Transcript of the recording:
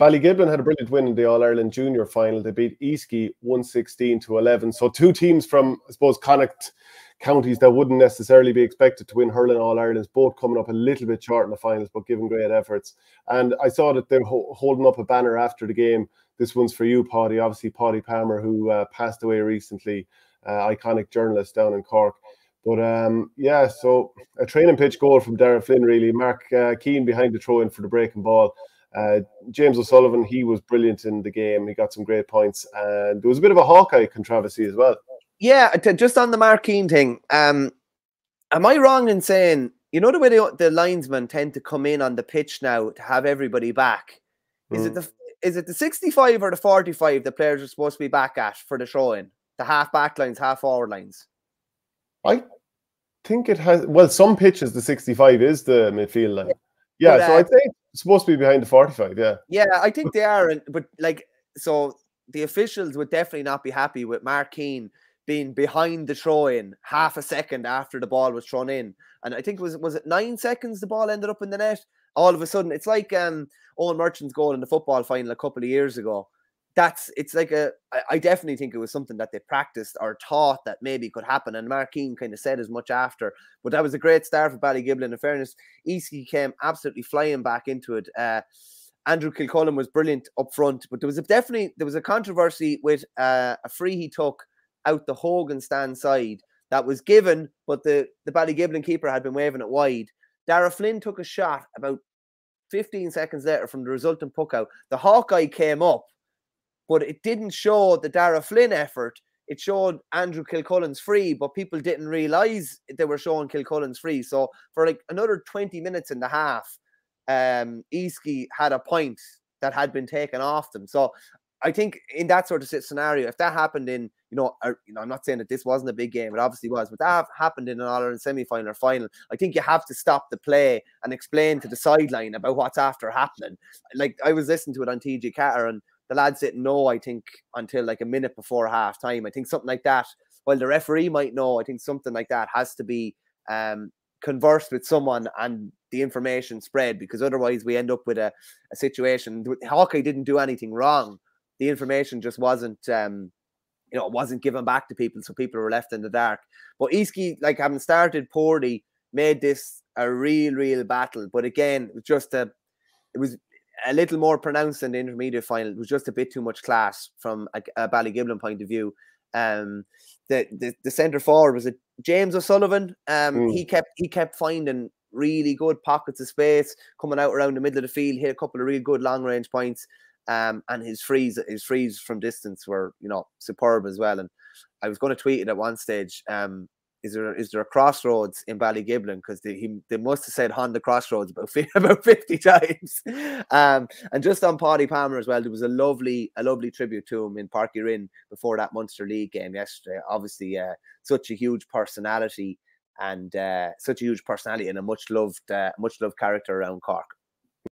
Ballygiblin had a brilliant win in the All-Ireland Junior final. They beat Easkey 116-11. So two teams from, I suppose, Connacht counties that wouldn't necessarily be expected to win hurling All-Ireland's, both coming up a little bit short in the finals, but giving great efforts. And I saw that they're holding up a banner after the game. This one's for you, Paddy. Obviously, Paddy Palmer, who passed away recently, iconic journalist down in Cork. But yeah, so a training pitch goal from Darren Flynn, really. Mark Keane behind the throw in for the breaking ball. James O'Sullivan, he was brilliant in the game. He got some great points, and there was a bit of a Hawkeye controversy as well. Yeah, just on the Mark Keane thing, am I wrong in saying, you know, the way the linesmen tend to come in on the pitch now to have everybody back? Mm. Is it the 65 or the 45 the players are supposed to be back at for the throw-in? The half back lines, half forward lines. I think it has. Well, some pitches the 65 is the midfield line. Yeah, but, so I think it's supposed to be behind the 45, yeah. Yeah, I think they are. But, like, so the officials would definitely not be happy with Mark Keane being behind the throw-in half a second after the ball was thrown in. And I think, was it 9 seconds the ball ended up in the net? All of a sudden, it's like Owen Merchant's goal in the football final a couple of years ago. It's like I definitely think it was something that they practiced or taught that maybe could happen. And Mark Keane kind of said as much after. But that was a great start for Ballygiblin. In fairness, Easkey came absolutely flying back into it. Andrew Kilcullen was brilliant up front. But there was a controversy with a free he took out the Hogan stand side that was given, but the Ballygiblin keeper had been waving it wide. Dara Flynn took a shot about 15 seconds later from the resultant puck out. The Hawkeye came up, but it didn't show the Dara Flynn effort. It showed Andrew Kilcullen's free, but people didn't realise they were showing Kilcullen's free. So for like another 20 minutes and a half, Easkey had a point that had been taken off them. So I think in that sort of scenario, if that happened in, you know, I'm not saying that this wasn't a big game, it obviously was, but that happened in an All-Ireland semi-final or final, I think you have to stop the play and explain to the sideline about what's after happening. Like, I was listening to it on TJ Catter, and the lads didn't know, I think, until like a minute before half time. I think something like that, while the referee might know, I think something like that has to be conversed with someone and the information spread, because otherwise we end up with a situation. Hawkeye didn't do anything wrong. The information just wasn't, you know, it wasn't given back to people, so people were left in the dark. But Easkey, like, having started poorly, made this a real, real battle. But again, it was a little more pronounced in the intermediate final. It was just a bit too much class from a Ballygiblin point of view. The centre forward was James O'Sullivan. He kept finding really good pockets of space, coming out around the middle of the field, hit a couple of real good long range points. And his frees from distance were, you know, superb as well. And I was going to tweet it at one stage. Is there a crossroads in Ballygiblin? Because they must have said Honda Crossroads about 50 times. And just on Paddy Palmer as well, there was a lovely tribute to him in Parkyreen before that Munster League game yesterday. Obviously, such a huge personality and a much loved character around Cork.